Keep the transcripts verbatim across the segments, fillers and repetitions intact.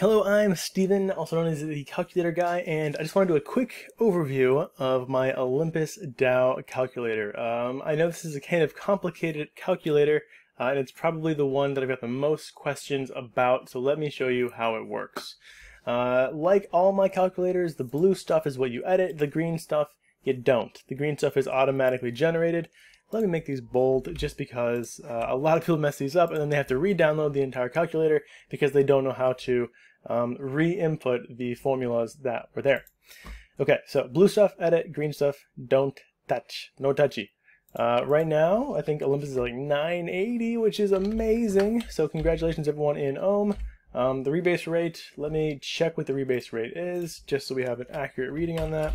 Hello, I'm Steven, also known as the Calculator Guy, and I just want to do a quick overview of my Olympus DAO calculator. Um, I know this is a kind of complicated calculator, uh, and it's probably the one that I've got the most questions about, so let me show you how it works. Uh, like all my calculators, the blue stuff is what you edit, the green stuff you don't. The green stuff is automatically generated. Let me make these bold just because uh, a lot of people mess these up and then they have to re-download the entire calculator because they don't know how to um, re-input the formulas that were there. Okay, so blue stuff, edit, green stuff, don't touch, no touchy. Uh, right now, I think Olympus is like nine eighty, which is amazing. So congratulations everyone in Ohm. Um, the rebase rate, let me check what the rebase rate is just so we have an accurate reading on that.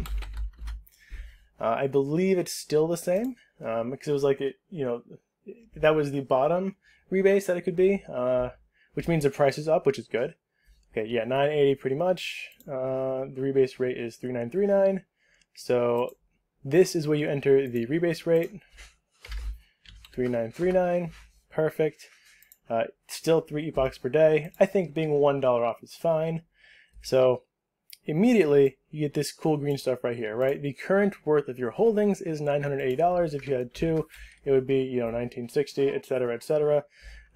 Uh, I believe it's still the same, um, because it was like, it, you know, that was the bottom rebase that it could be, uh, which means the price is up, which is good. Okay, yeah, nine eighty pretty much. Uh, the rebase rate is three nine three nine. So this is where you enter the rebase rate, three nine three nine, perfect. Uh, still three epochs per day. I think being one dollar off is fine. So immediately you get this cool green stuff right here, right? The current worth of your holdings is nine hundred eighty dollars. If you had two, it would be, you know, nineteen sixty, et cetera, et cetera.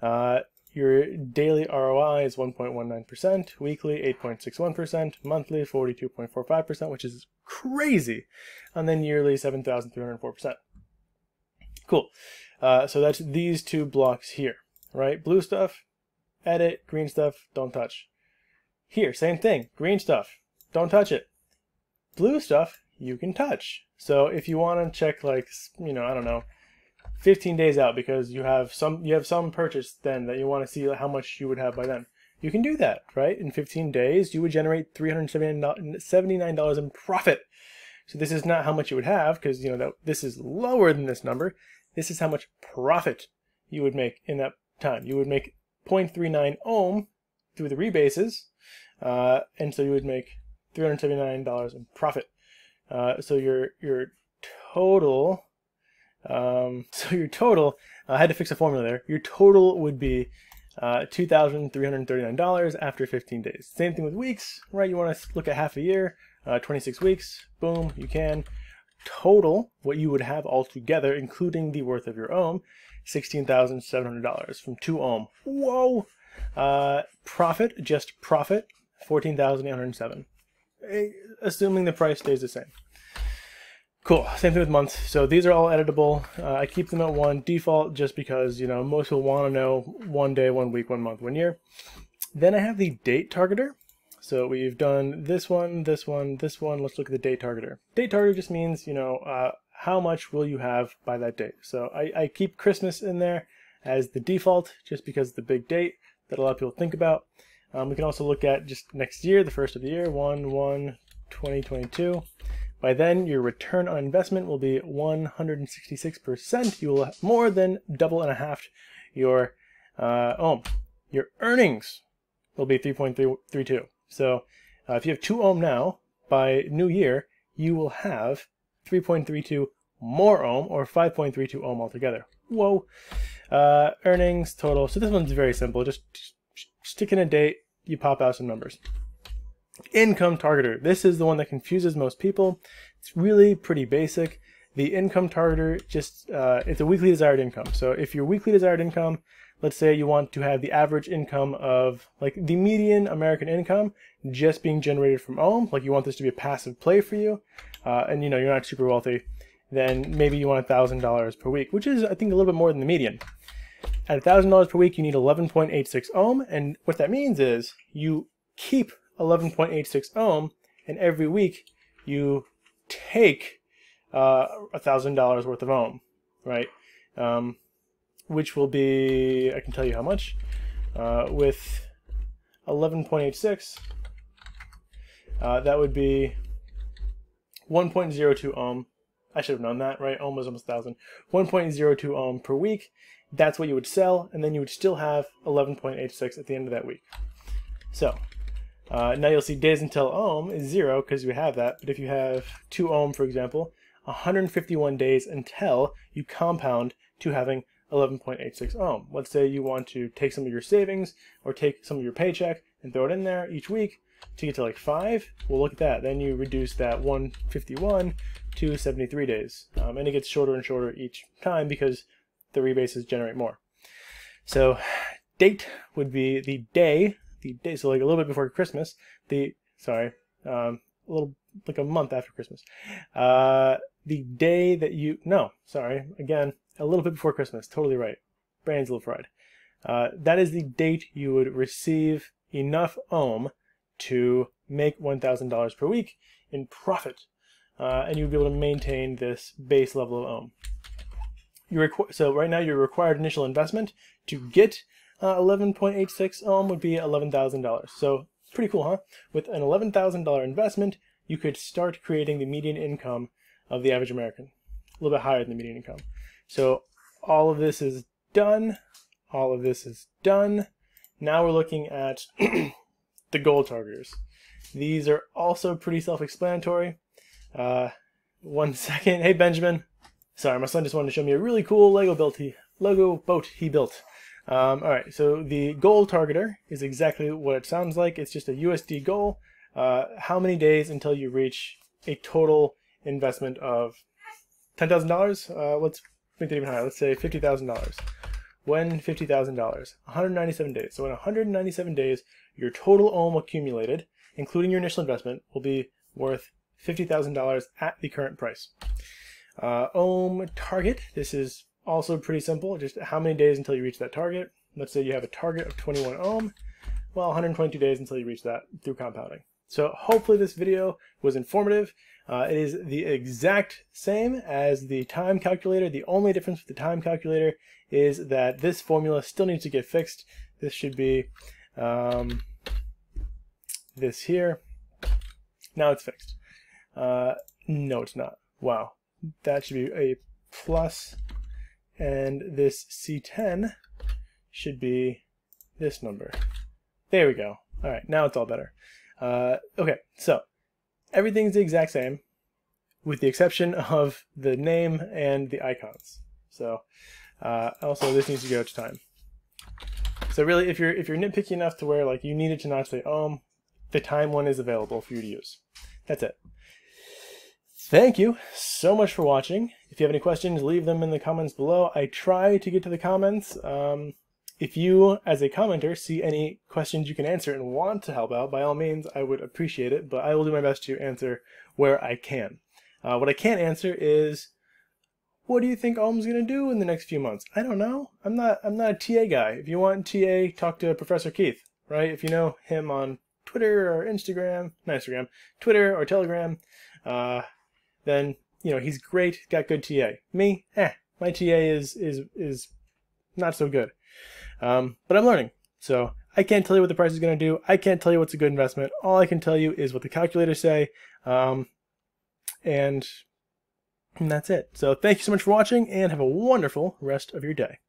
Uh, your daily R O I is one point one nine percent, weekly eight point six one percent, monthly forty-two point four five percent, which is crazy, and then yearly seven thousand three hundred four percent. Cool. Uh, so that's these two blocks here, right? Blue stuff, edit, green stuff, don't touch. Here, same thing, green stuff. Don't touch it. Blue stuff you can touch. So if you want to check, like, you know, I don't know, fifteen days out because you have some you have some purchase then that you want to see how much you would have by then, you can do that, right? In fifteen days, you would generate three hundred seventy-nine dollars in profit. So this is not how much you would have because, you know, that this is lower than this number. This is how much profit you would make in that time. You would make zero point three nine ohm through the rebases, uh, and so you would make three hundred seventy-nine dollars in profit. Uh, so your your total, um, so your total. I had to fix a formula there. Your total would be uh, two thousand three hundred thirty-nine dollars after fifteen days. Same thing with weeks, right? You want to look at half a year, uh, twenty-six weeks. Boom, you can total what you would have altogether, including the worth of your ohm, sixteen thousand seven hundred dollars from two ohm. Whoa, uh, profit, just profit, fourteen thousand eight hundred seven. Assuming the price stays the same. Cool, same thing with months. So these are all editable. Uh, I keep them at one default just because, you know, most will want to know one day, one week, one month, one year. Then I have the date targeter. So we've done this one, this one, this one. Let's look at the date targeter. Date targeter just means, you know, uh, how much will you have by that date. So I, I keep Christmas in there as the default just because it's the big date that a lot of people think about. Um, we can also look at just next year, the first of the year, one one twenty twenty-two. By then, your return on investment will be one hundred sixty-six percent. You will more than double and a half your uh, ohm. Your earnings will be three point three three two. So uh, if you have two ohm now, by new year, you will have three point three two more ohm or five point three two ohm altogether. Whoa. Uh, earnings total. So this one's very simple. Just stick in a date, you pop out some numbers. Income targeter. This is the one that confuses most people. It's really pretty basic. The income targeter just, uh, it's a weekly desired income. So if your weekly desired income, let's say you want to have the average income of, like, the median American income just being generated from ohm, like you want this to be a passive play for you, uh, and you know, you're not super wealthy, then maybe you want one thousand dollars per week, which is, I think, a little bit more than the median. At one thousand dollars per week, you need eleven point eight six ohm, and what that means is you keep eleven point eight six ohm, and every week you take uh, one thousand dollars worth of ohm, right? Um, which will be, I can tell you how much, uh, with eleven point eight six, uh, that would be one point zero two ohm. I should have known that, right? Ohm was almost one thousand. one point zero two ohm per week. That's what you would sell, and then you would still have eleven point eight six at the end of that week. So uh, now you'll see days until ohm is zero because you have that, but if you have two ohm, for example, one hundred fifty-one days until you compound to having eleven point eight six ohm. Let's say you want to take some of your savings or take some of your paycheck and throw it in there each week to get to like five, well, look at that. Then you reduce that one fifty-one to seventy-three days. Um, and it gets shorter and shorter each time because the rebases generate more. So date would be the day, the day, so like a little bit before Christmas, the, sorry, um, a little, like a month after Christmas. Uh, the day that you, no, sorry, again, a little bit before Christmas, totally right. Brain's a little fried. Uh, that is the date you would receive enough ohm to make one thousand dollars per week in profit, uh, and you'd be able to maintain this base level of ohm. You so right now your required initial investment to get uh, eleven point eight six ohm would be eleven thousand dollars. So pretty cool, huh? With an eleven thousand dollar investment, you could start creating the median income of the average American, a little bit higher than the median income. So all of this is done. All of this is done. Now we're looking at the goal targeters. These are also pretty self-explanatory. Uh, one second. Hey, Benjamin. Sorry, my son just wanted to show me a really cool Lego built he, Lego boat he built. Um, all right, so the goal targeter is exactly what it sounds like. It's just a U S D goal. Uh, how many days until you reach a total investment of ten thousand dollars? Uh, let's make it even higher. Let's say fifty thousand dollars. When fifty thousand dollars, one hundred ninety-seven days. So in one hundred ninety-seven days, your total ohm accumulated, including your initial investment, will be worth fifty thousand dollars at the current price. Uh, ohm target, this is also pretty simple, just how many days until you reach that target. Let's say you have a target of twenty-one ohm. Well, one hundred twenty-two days until you reach that through compounding. So hopefully this video was informative. Uh, it is the exact same as the time calculator. The only difference with the time calculator is that this formula still needs to get fixed. This should be um, this here. Now it's fixed. Uh, no, it's not. Wow. That should be a plus. And this C ten should be this number. There we go. All right. Now it's all better. Uh, okay, so everything's the exact same with the exception of the name and the icons. So uh, also this needs to go to time. So really, if you're if you're nitpicky enough to where like you needed to not say ohm, the time one is available for you to use. That's it. Thank you so much for watching. If you have any questions, leave them in the comments below. I try to get to the comments. Um, If you, as a commenter, see any questions you can answer and want to help out, by all means, I would appreciate it, but I will do my best to answer where I can. Uh, what I can't answer is, what do you think ohm's going to do in the next few months? I don't know. I'm not, I'm not a T A guy. If you want T A, talk to Professor Keith, right? If you know him on Twitter or Instagram, not Instagram, Twitter or Telegram, uh, then, you know, he's great, got good T A. Me? Eh. My T A is, is, is not so good. Um, but I'm learning, so I can't tell you what the price is going to do. I can't tell you what's a good investment. All I can tell you is what the calculators say, um, and, and that's it. So thank you so much for watching, and have a wonderful rest of your day.